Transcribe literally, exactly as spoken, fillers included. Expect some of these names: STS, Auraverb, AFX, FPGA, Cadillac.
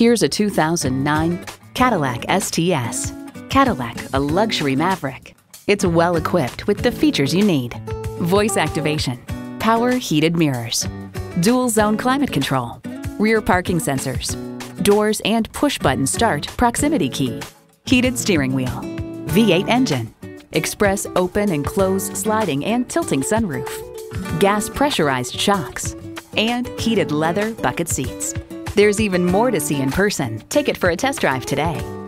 Here's a two thousand nine Cadillac S T S. Cadillac, a luxury maverick. It's well equipped with the features you need. Voice activation, power heated mirrors, dual zone climate control, rear parking sensors, doors and push button start proximity key, heated steering wheel, V eight engine, express open and close sliding and tilting sunroof, gas pressurized shocks, and heated leather bucket seats. There's even more to see in person. Take it for a test drive today.